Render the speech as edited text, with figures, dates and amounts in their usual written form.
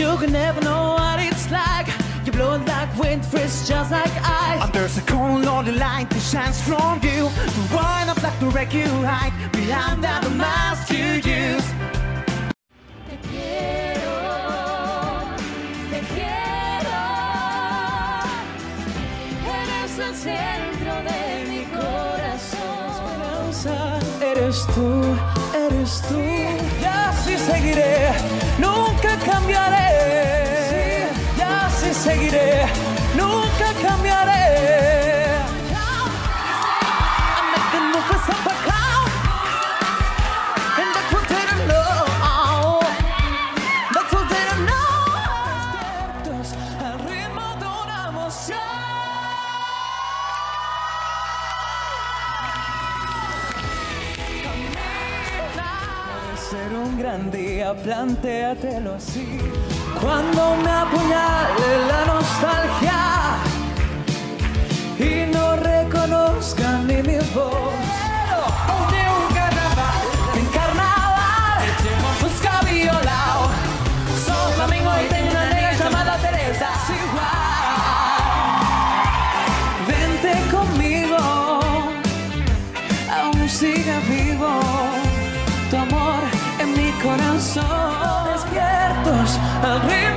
You can never know what it's like. You blow it like wind, freeze just like ice. And there's a cold lonely light that shines from you. The wind up like the wreck you hide behind that mask you use. Te quiero, te quiero. Eres el centro de mi corazón. Eres tú, eres tú. Y así seguiré, nunca cambiaré. Seguiré, nunca cambiaré. I make the move with some background, and that's what they don't know. That's what they don't know. Despiertos al ritmo de una emoción. Camina. Ser un gran día, plantéatelo así. Cuando me apuñale la nostalgia y no reconozca ni mi voz, de un carnaval, en carnaval echemos tus cabiolas. Soy Domingo y tengo una negra llamada Teresa. Vente conmigo, aún siga vivo tu amor en mi corazón. Despiertos al río.